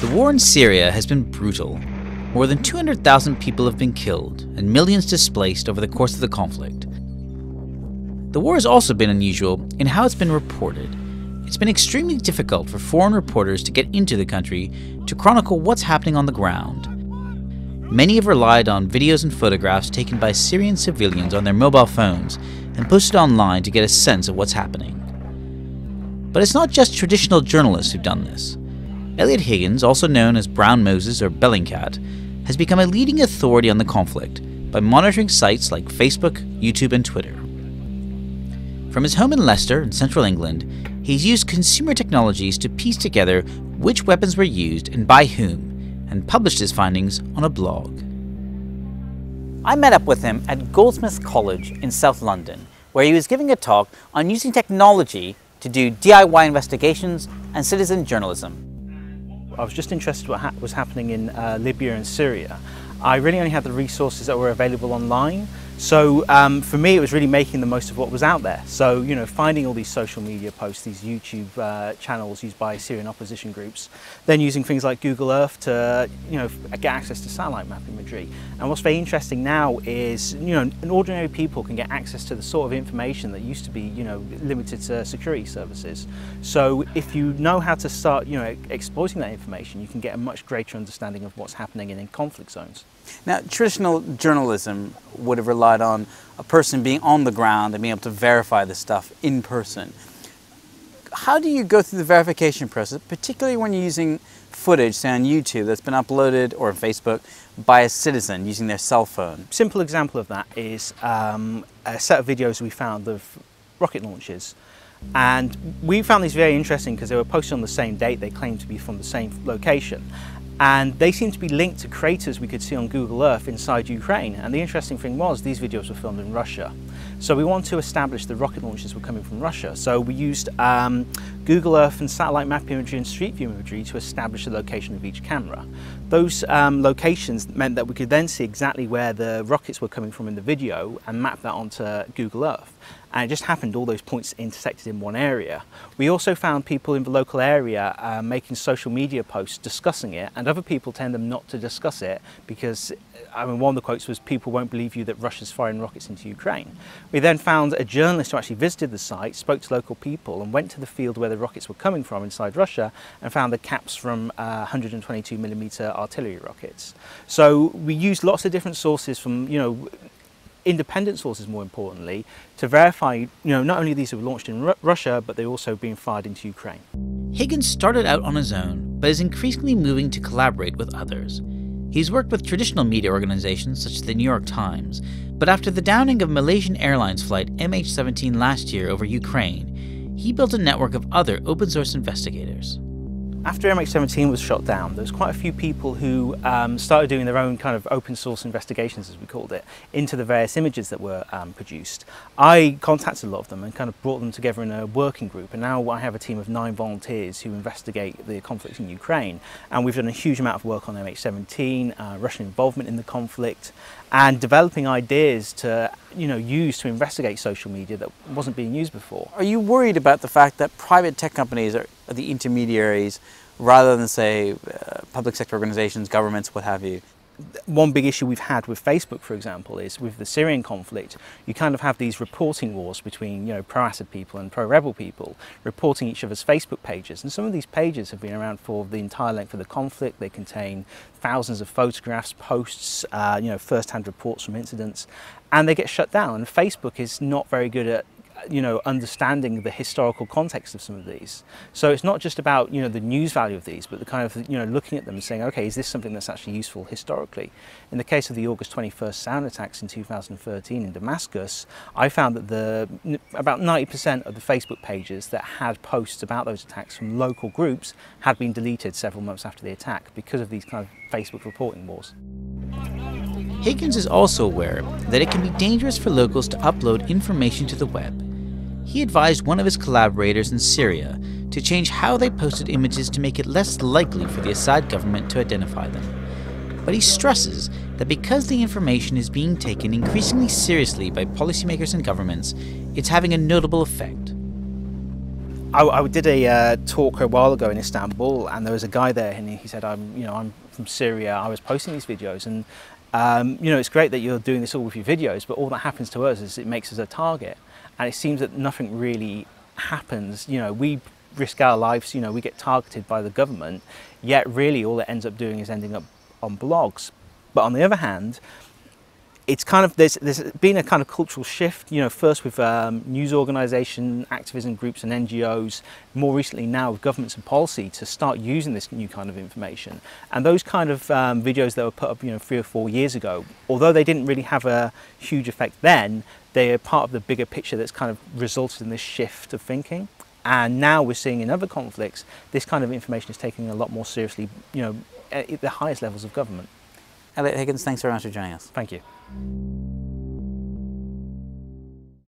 The war in Syria has been brutal. More than 200,000 people have been killed and millions displaced over the course of the conflict. The war has also been unusual in how it's been reported. It's been extremely difficult for foreign reporters to get into the country to chronicle what's happening on the ground. Many have relied on videos and photographs taken by Syrian civilians on their mobile phones and posted online to get a sense of what's happening. But it's not just traditional journalists who've done this. Elliot Higgins, also known as Brown Moses or Bellingcat, has become a leading authority on the conflict by monitoring sites like Facebook, YouTube, and Twitter. From his home in Leicester in central England, he's used consumer technologies to piece together which weapons were used and by whom, and published his findings on a blog. I met up with him at Goldsmiths College in South London, where he was giving a talk on using technology to do DIY investigations and citizen journalism. I was just interested in what was happening in Libya and Syria. I really only had the resources that were available online. So for me, it was really making the most of what was out there. So, you know, finding all these social media posts, these YouTube channels used by Syrian opposition groups, then using things like Google Earth to, you know, get access to satellite map imagery. And what's very interesting now is, you know, ordinary people can get access to the sort of information that used to be, you know, limited to security services. So if you know how to start, you know, exploiting that information, you can get a much greater understanding of what's happening in conflict zones. Now, traditional journalism would have relied on a person being on the ground and being able to verify this stuff in person. How do you go through the verification process, particularly when you're using footage, say on YouTube, that's been uploaded, or on Facebook, by a citizen using their cell phone? Simple example of that is a set of videos we found of rocket launches. And we found these very interesting because they were posted on the same date. They claimed to be from the same location. And they seemed to be linked to craters we could see on Google Earth inside Ukraine. And the interesting thing was these videos were filmed in Russia. So we wanted to establish the rocket launches were coming from Russia. So we used Google Earth and satellite map imagery and street view imagery to establish the location of each camera. Those locations meant that we could then see exactly where the rockets were coming from in the video and map that onto Google Earth. And it just happened all those points intersected in one area. We also found people in the local area making social media posts discussing it, and other people telling them not to discuss it because, I mean, one of the quotes was, "People won't believe you that Russia's firing rockets into Ukraine." We then found a journalist who actually visited the site, spoke to local people, and went to the field where the rockets were coming from inside Russia and found the caps from 122mm artillery rockets. So we used lots of different sources from, you know, independent sources, more importantly, to verify, you know, not only these were launched in Russia, but they're also being fired into Ukraine. Higgins started out on his own, but is increasingly moving to collaborate with others. He's worked with traditional media organizations such as the New York Times, but after the downing of Malaysian Airlines flight MH17 last year over Ukraine, he built a network of other open source investigators. After MH17 was shot down, there was quite a few people who started doing their own kind of open source investigations, as we called it, into the various images that were produced. I contacted a lot of them and kind of brought them together in a working group, and now I have a team of 9 volunteers who investigate the conflict in Ukraine. And we've done a huge amount of work on MH17, Russian involvement in the conflict, and developing ideas to, you know, use to investigate social media that wasn't being used before. Are you worried about the fact that private tech companies are the intermediaries rather than, say, public sector organizations, governments, what have you? One big issue we've had with Facebook, for example, is with the Syrian conflict, you kind of have these reporting wars between, you know, pro-Assad people and pro-rebel people reporting each other's Facebook pages. And some of these pages have been around for the entire length of the conflict. They contain thousands of photographs, posts, you know, first-hand reports from incidents, and they get shut down. And Facebook is not very good at, you know, understanding the historical context of some of these. So it's not just about, you know, the news value of these, but the kind of, you know, looking at them and saying, okay, is this something that's actually useful historically? In the case of the August 21st sound attacks in 2013 in Damascus, I found that about 90% of the Facebook pages that had posts about those attacks from local groups had been deleted several months after the attack because of these kind of Facebook reporting wars. Higgins is also aware that it can be dangerous for locals to upload information to the web. He advised one of his collaborators in Syria to change how they posted images to make it less likely for the Assad government to identify them. But he stresses that because the information is being taken increasingly seriously by policymakers and governments, it's having a notable effect. I did a talk a while ago in Istanbul, and there was a guy there, and he said, I'm from Syria. I was posting these videos, and it's great that you're doing this all with your videos, but all that happens to us is it makes us a target, and it seems that nothing really happens. We risk our lives. We get targeted by the government, yet really all it ends up doing is ending up on blogs. But on the other hand, it's kind of, there's been a kind of cultural shift, first with news organisation, activism groups and NGOs, more recently now with governments and policy to start using this new kind of information. And those kind of videos that were put up, 3 or 4 years ago, although they didn't really have a huge effect then, they are part of the bigger picture that's kind of resulted in this shift of thinking. And now we're seeing in other conflicts, this kind of information is taken a lot more seriously, at the highest levels of government. Elliot Higgins, thanks very much for joining us. Thank you.